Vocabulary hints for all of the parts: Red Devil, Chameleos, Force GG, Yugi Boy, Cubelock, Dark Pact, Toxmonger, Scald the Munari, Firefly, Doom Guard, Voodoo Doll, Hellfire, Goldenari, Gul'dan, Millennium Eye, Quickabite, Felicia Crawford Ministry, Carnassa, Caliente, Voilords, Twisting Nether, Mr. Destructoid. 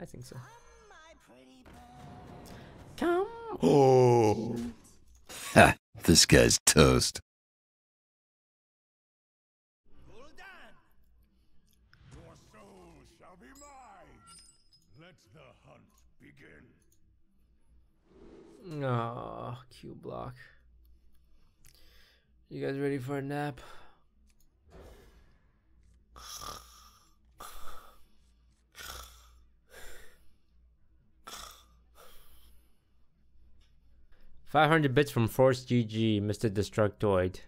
I think so. Come. Oh. Ha, this guy's toast. Oh, Cubelock. You guys ready for a nap? $500 from Force GG, Mr. Destructoid.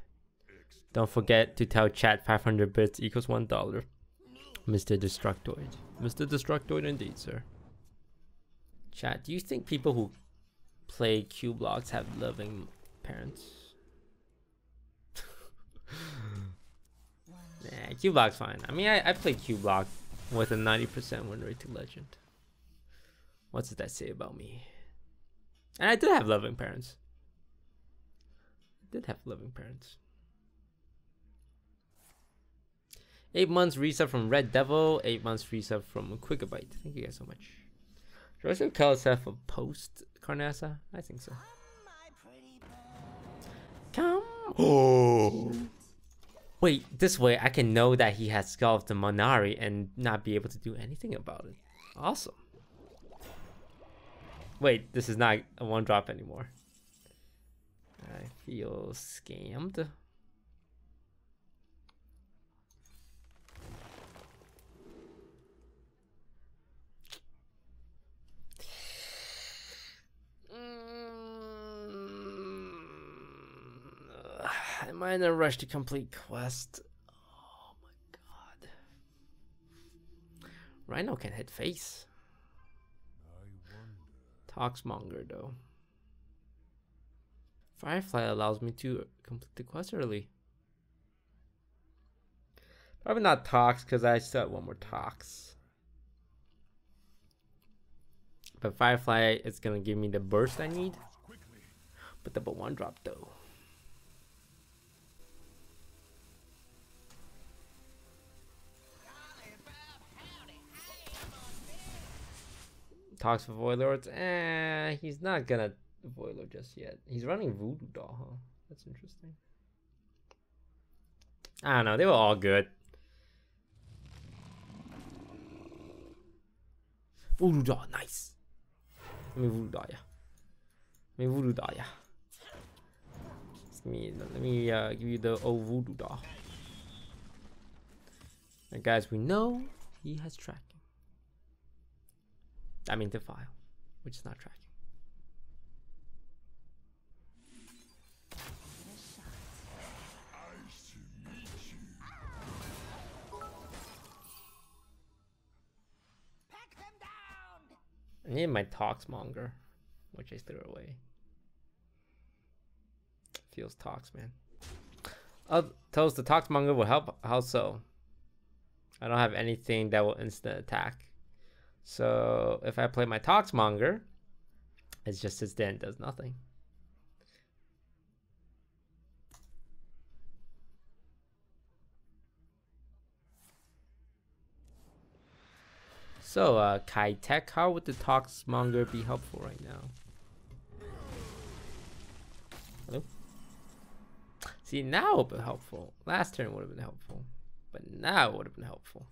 Don't forget to tell chat 500 bits equals $1. Mr. Destructoid. Mr. Destructoid indeed, sir. Chat, do you think people who play Cubelock have loving parents? Nah, Cubelock's fine. I mean, I played Cubelock with a 90% win rate to legend. What does that say about me? And I did have loving parents. I did have loving parents. 8 months resub from Red Devil, 8 months resub from Quickabite. Thank you guys so much. Should I still call yourself a post Carnassa? I think so. Come. Oh. Wait, this way I can know that he has Scald the Munari and not be able to do anything about it. Awesome. Wait, this is not a one drop anymore. I feel scammed. Am I in a rush to complete quest? Oh my god. Rhino can hit face. Toxmonger though. Firefly allows me to complete the quest early. Probably not Tox because I still have one more Tox. But Firefly is going to give me the burst I need. But the one drop though. Talks for Voilords. He's not gonna Voilord just yet. He's running Voodoo Doll, huh? That's interesting. I don't know. They were all good. Voodoo Doll, nice. Let me Voodoo Doll ya. Let me Voodoo Doll ya. Let me give you the old Voodoo Doll. And guys, we know he has track. I mean defile, which is not tracking. I need my Toxmonger, which I threw away. Feels Tox, man. Tells the Toxmonger will help. How so? I don't have anything that will instant attack. So if I play my Toxmonger, it just sits there and does nothing. So Kai Tech, how would the Toxmonger be helpful right now? Hello? See, now it would have been helpful. Last turn would have been helpful, but now it would have been helpful.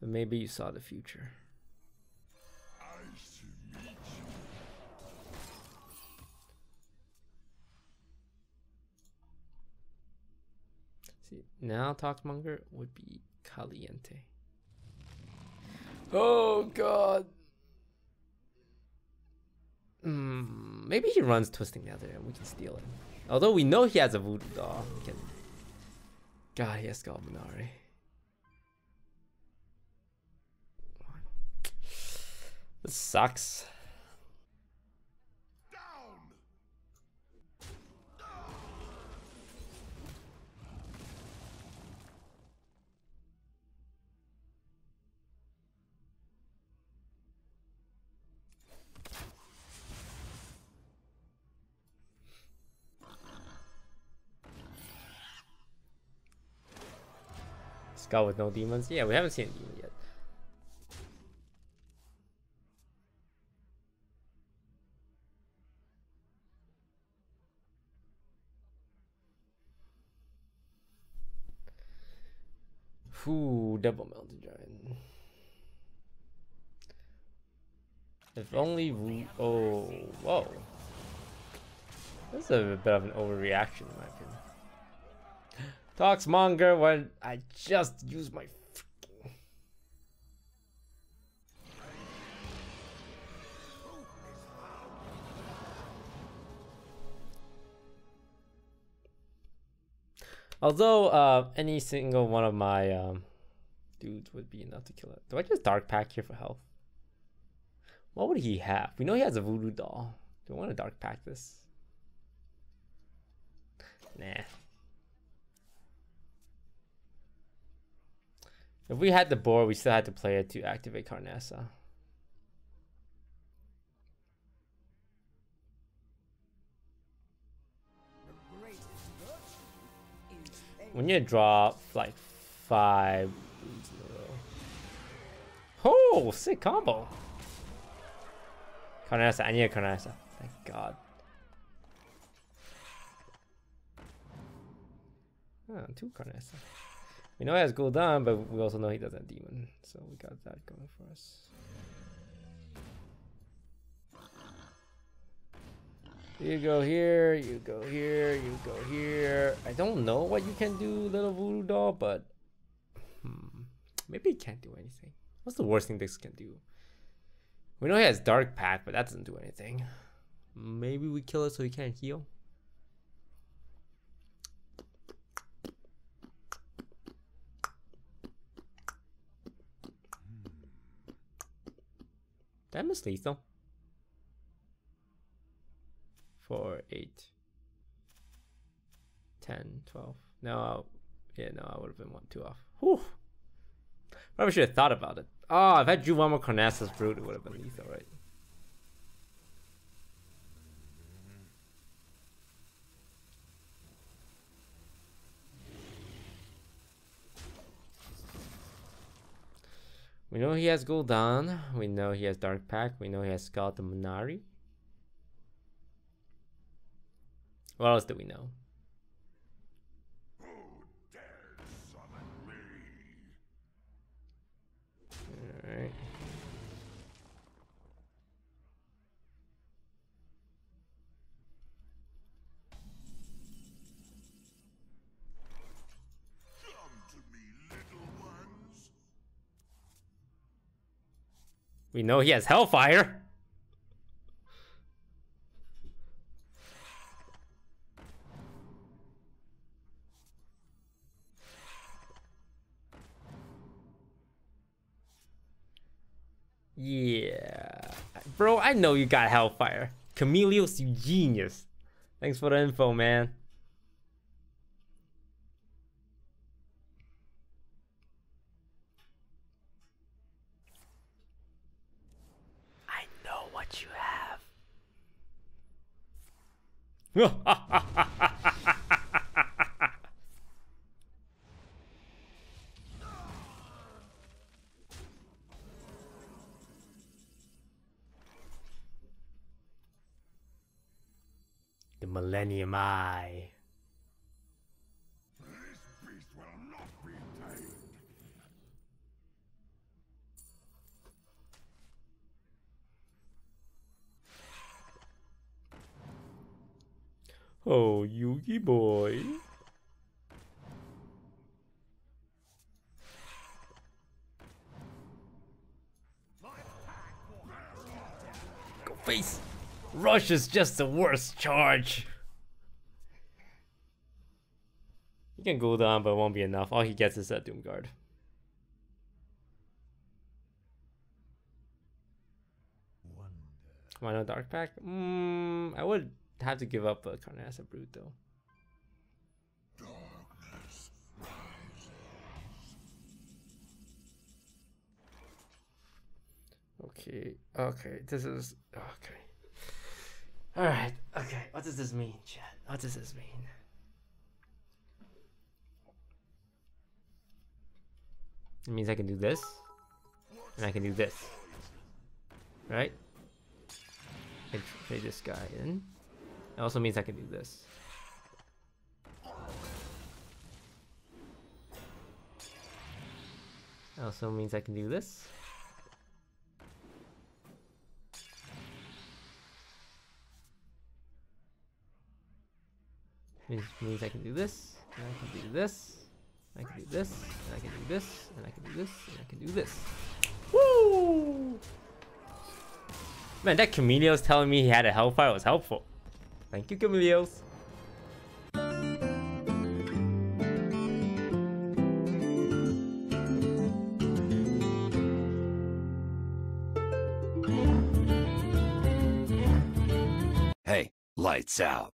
But maybe you saw the future. See, now Toxmonger would be Caliente. Oh god. Maybe he runs Twisting Nether and we can steal it. Although we know he has a Voodoo Doll. God, he has Goldenari. This sucks. Down. Scald with no demons? Yeah, we haven't seen a demon yet. Ooh, double mounted giant. If only we... Oh, whoa. This is a bit of an overreaction in my opinion. Toxmonger, when I just used my freaking... Although any single one of my dudes would be enough to kill it. Do I just Dark Pact here for health? What would he have? We know he has a Voodoo Doll. Do I want to Dark Pact this? Nah. If we had the board, we still had to play it to activate Carnassa. We need to drop like 5 dudes in a row. Oh, sick combo. Carnassa, I need a Carnassa. Thank God. Oh, 2 Carnassa. We know he has Gul'dan, but we also know he doesn't have demon. So we got that going for us. You go here, you go here, you go here. I don't know what you can do, little Voodoo Doll, but... maybe he can't do anything. What's the worst thing this can do? We know he has Dark Pact, but that doesn't do anything. Maybe we kill it so he can't heal? That was lethal. 4, 8, 10, 12. No, yeah, no, I would have been 1, 2 off. Whew. Probably should have thought about it. Oh, if I drew one more Carnassa's Brood, it would have been lethal, right? We know he has Gul'dan. We know he has Dark Pact. We know he has Scald the Munari. What else do we know? Who dares summon me? All right. We know he has Hellfire. Yeah. Bro, I know you got Hellfire. Chameleos, you genius. Thanks for the info, man. The Millennium Eye. This beast will not be tamed. Oh, Yugi Boy. Go face! Rush is just the worst charge. He can go down, but it won't be enough. All he gets is that Doom Guard. Wonder. Why no Dark Pact? I would have to give up a Carnassa Brood though. Darkness rises. Okay, this is okay. Alright, okay, what does this mean, chat? What does this mean? It means I can do this, and I can do this. Right? I can trade this guy in. It also means I can do this. It also means I can do this. Which means I can do this, and I can do this, and I can do this, and I can do this, and I can do this, and I can do this. Woo! Man, that Chameleos telling me he had a Hellfire was helpful. Thank you, Chameleos. Hey, lights out.